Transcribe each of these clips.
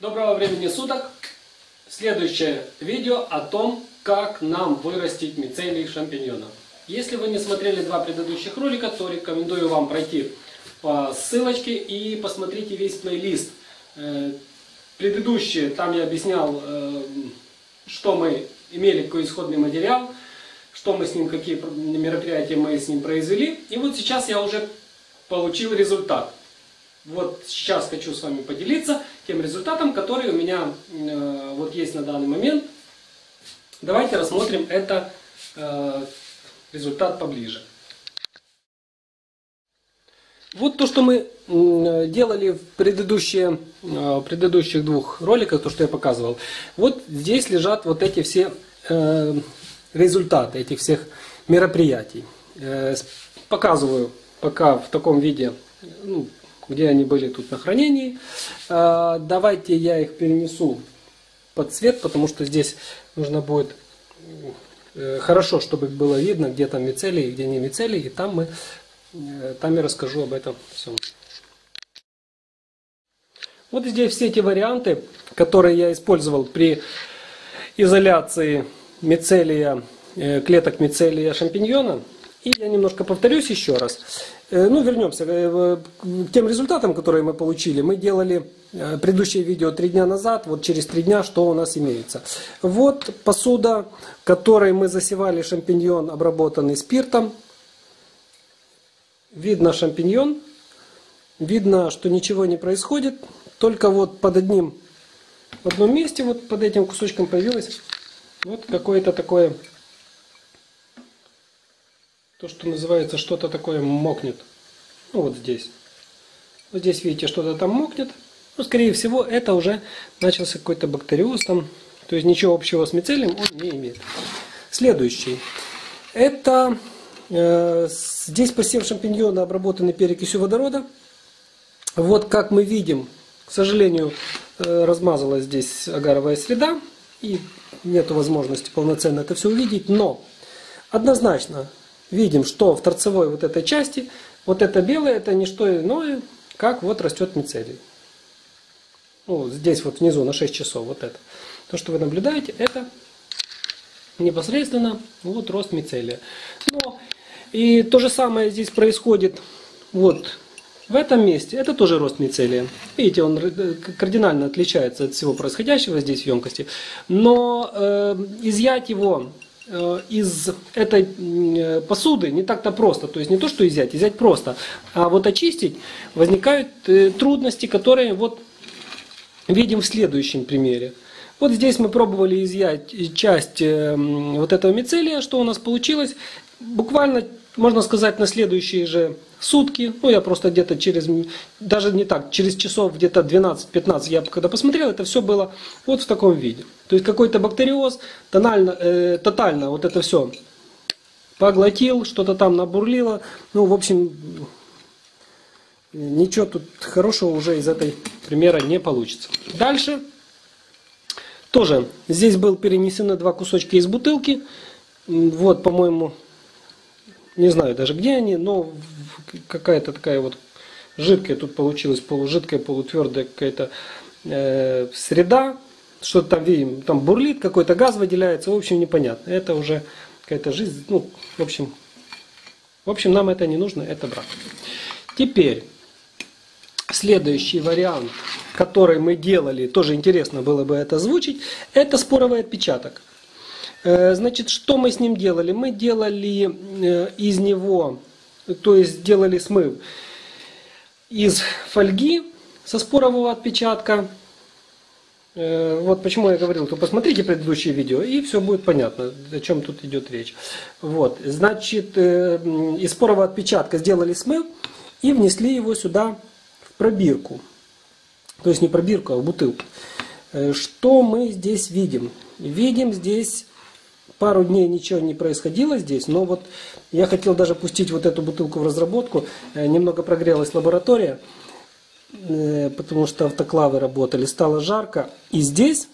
Доброго времени суток! Следующее видео о том, как нам вырастить мицелий шампиньона. Если вы не смотрели два предыдущих ролика, то рекомендую вам пройти по ссылочке и посмотрите весь плейлист. Предыдущие, там я объяснял, что мы имели, какой исходный материал, что мы с ним, какие мероприятия мы с ним произвели. И вот сейчас я уже получил результат. Вот сейчас хочу с вами поделиться тем результатом, который у меня вот есть на данный момент. Давайте рассмотрим это результат поближе. Вот то, что мы делали в предыдущих двух роликах, то, что я показывал. Вот здесь лежат вот эти все результаты этих всех мероприятий. Показываю пока в таком виде, где они были тут на хранении. Давайте я их перенесу под цвет, потому что здесь нужно будет хорошо, чтобы было видно, где там мицелий, где не мицелий. И там я расскажу об этом всем. Вот здесь все эти варианты, которые я использовал при изоляции мицелия, клеток мицелия шампиньона. И я немножко повторюсь еще раз. Вернемся к тем результатам, которые мы получили. Мы делали предыдущее видео 3 дня назад. Вот через 3 дня что у нас имеется. Вот посуда, которой мы засевали шампиньон, обработанный спиртом. Видно шампиньон. Видно, что ничего не происходит. Только вот в одном месте, вот под этим кусочком появилось вот какое-то такое... То, что называется, что-то такое мокнет. Вот здесь. Вот здесь, видите, что-то там мокнет. Скорее всего, это уже начался какой-то бактериоз там. То есть ничего общего с мицелием он не имеет. Следующий. Это здесь посев шампиньона, обработанный перекисью водорода. Вот как мы видим, к сожалению, размазалась здесь агаровая среда. И нет возможности полноценно это все увидеть. Но однозначно... Видим, что в торцевой вот этой части, вот это белое, это не что иное, как вот растет мицелий. Здесь вот внизу на 6 часов вот это. То, что вы наблюдаете, это непосредственно вот рост мицелия. И то же самое здесь происходит вот в этом месте. Это тоже рост мицелия. Видите, он кардинально отличается от всего происходящего здесь в емкости. Но изъять его... из этой посуды не так-то просто. То есть не то, что изъять просто. А вот очистить возникают трудности, которые вот видим в следующем примере. Вот здесь мы пробовали изъять часть вот этого мицелия. Что у нас получилось? Буквально, можно сказать, на следующие же сутки. Я просто где-то через, даже не так, через часов где-то 12-15, я когда посмотрел, это все было вот в таком виде. То есть какой-то бактериоз тотально вот это все поглотил, что-то там набурлило. В общем, ничего тут хорошего уже из этой примера не получится. Дальше. Тоже здесь был перенесены два кусочка из бутылки. Вот, по-моему... Не знаю даже где они, но какая-то такая вот жидкая, тут получилась полужидкая, полутвердая какая-то среда. Что-то там видим, там бурлит, какой-то газ выделяется, в общем, непонятно. Это уже какая-то жизнь, в общем, нам это не нужно, это брак. Теперь, следующий вариант, который мы делали, тоже интересно было бы это озвучить, это споровый отпечаток. Значит, что мы с ним делали? Мы делали из него, то есть делали смыв из фольги со спорового отпечатка. Вот почему я говорил, то посмотрите предыдущие видео, и все будет понятно, о чем тут идет речь. Вот, значит, из спорового отпечатка сделали смыв и внесли его сюда в пробирку. То есть не пробирку, а в бутылку. Что мы здесь видим? Видим здесь... Пару дней ничего не происходило здесь, но вот я хотел даже пустить вот эту бутылку в разработку. Немного прогрелась лаборатория, потому что автоклавы работали, стало жарко. И здесь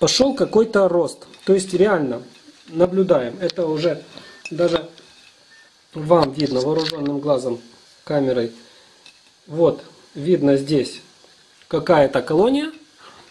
пошел какой-то рост. То есть реально наблюдаем. Это уже даже вам видно вооруженным глазом камерой. Вот видно здесь какая-то колония.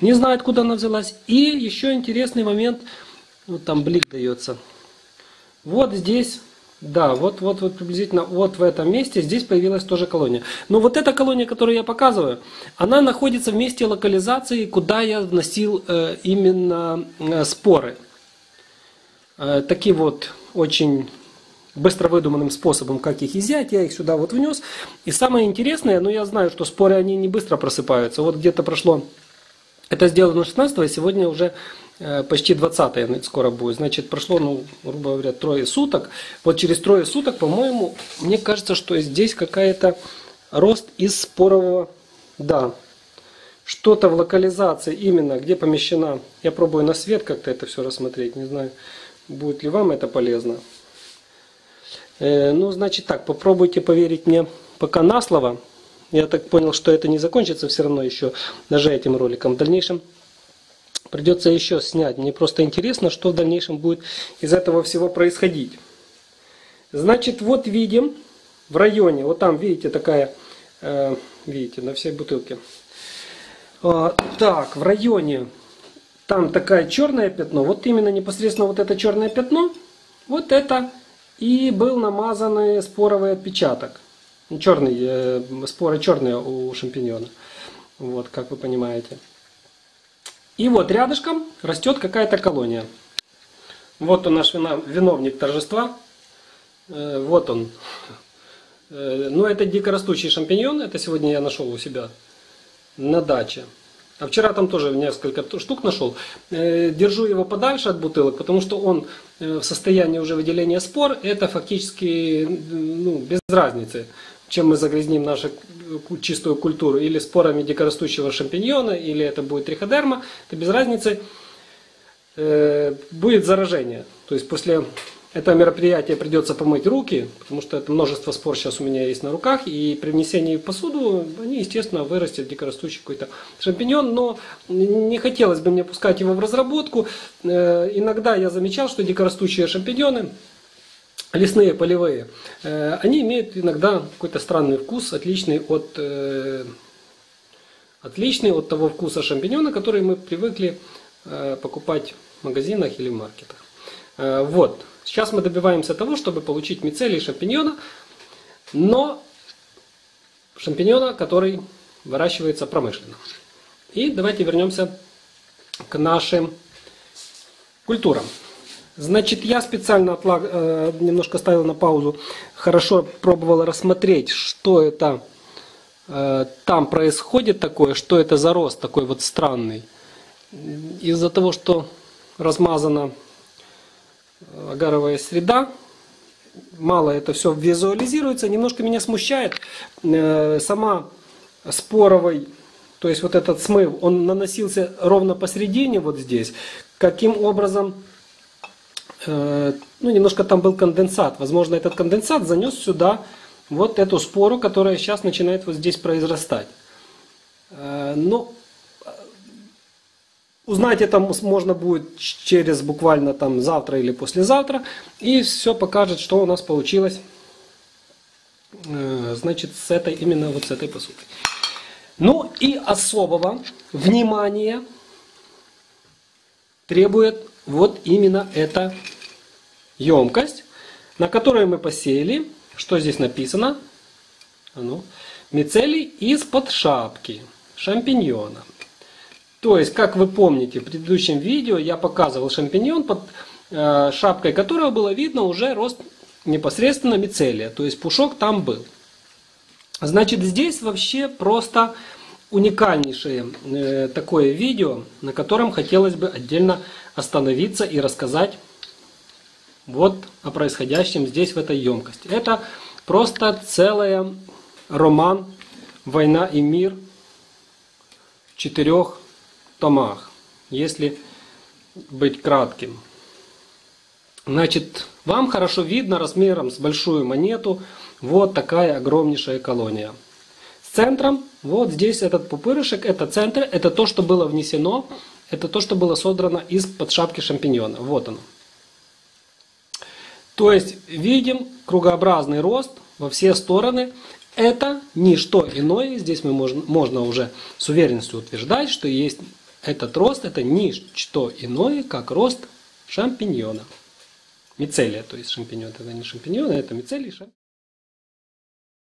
не знает, куда она взялась. И еще интересный момент, вот там блик дается. Вот здесь, да, вот приблизительно вот в этом месте, здесь появилась тоже колония. Но вот эта колония, которую я показываю, она находится в месте локализации, куда я вносил именно споры. Такие вот очень быстро выдуманным способом, как их изъять, я их сюда вот внес. И самое интересное, ну я знаю, что споры, они не быстро просыпаются. Вот где-то прошло, это сделано 16-го, и сегодня уже почти 20-е скоро будет. Значит, прошло, ну, грубо говоря, 3 суток. Вот через 3 суток, по-моему, мне кажется, что здесь какая-то рост из спорового, да. Что-то в локализации именно, где помещена, я пробую на свет как-то это все рассмотреть, не знаю, будет ли вам это полезно. Ну, значит так, попробуйте поверить мне пока на слово. Я так понял, что это не закончится все равно еще даже этим роликом. В дальнейшем придется еще снять. Мне просто интересно, что в дальнейшем будет из этого всего происходить. Значит, вот видим в районе, вот там, видите, такая, видите, на всей бутылке. Так, в районе, там такое черное пятно. Вот именно непосредственно вот это черное пятно, вот это... И был намазанный споровый отпечаток. Черный, споры черные у шампиньона. Вот, как вы понимаете. И вот рядышком растет какая-то колония. Вот он, наш виновник торжества. Вот он. Но это дикорастущий шампиньон. Это сегодня я нашел у себя на даче. А вчера там тоже несколько штук нашел. Держу его подальше от бутылок, потому что он в состоянии уже выделения спор. Это фактически, ну, без разницы, чем мы загрязним нашу чистую культуру. Или спорами дикорастущего шампиньона, или это будет триходерма. Это без разницы. Будет заражение. То есть после этого мероприятия придется помыть руки, потому что это множество спор сейчас у меня есть на руках, и при внесении в посуду они, естественно, вырастет дикорастущий какой-то шампиньон, но не хотелось бы мне пускать его в разработку. Иногда я замечал, что дикорастущие шампиньоны, лесные, полевые, они имеют иногда какой-то странный вкус, отличный от того вкуса шампиньона, который мы привыкли покупать в магазинах или в маркетах. Вот. Сейчас мы добиваемся того, чтобы получить мицелий шампиньона, но шампиньона, который выращивается промышленно. И давайте вернемся к нашим культурам. Значит, я специально немножко ставил на паузу, хорошо пробовал рассмотреть, что это там происходит такое, что это за рост такой вот странный. Из-за того, что размазано... агаровая среда, мало это все визуализируется, немножко меня смущает сама споровой, то есть вот этот смыв, он наносился ровно посередине вот здесь, каким образом, ну немножко там был конденсат, возможно этот конденсат занес сюда вот эту спору, которая сейчас начинает вот здесь произрастать. Но узнать это можно будет через буквально там завтра или послезавтра. И все покажет, что у нас получилось, значит, с этой, именно вот с этой посудой. Ну и особого внимания требует вот именно эта емкость, на которую мы посеяли. Что здесь написано? Мицелий из-под шапки шампиньона. То есть, как вы помните, в предыдущем видео я показывал шампиньон, под шапкой которого было видно уже рост непосредственно мицелия. То есть, пушок там был. Значит, здесь вообще просто уникальнейшее такое видео, на котором хотелось бы отдельно остановиться и рассказать вот о происходящем здесь, в этой емкости. Это просто целый роман «Война и мир» в 4 томах, если быть кратким. Значит, вам хорошо видно размером с большую монету вот такая огромнейшая колония. С центром, вот здесь этот пупырышек, это центр, это то, что было внесено, это то, что было содрано из-под шапки шампиньона. Вот оно. То есть, видим кругообразный рост во все стороны. Это ничто иное, здесь можно уже с уверенностью утверждать, что есть Этот рост – это ничто иное, как рост шампиньона. Мицелия, то есть шампиньон – это не шампиньоны, это мицелий.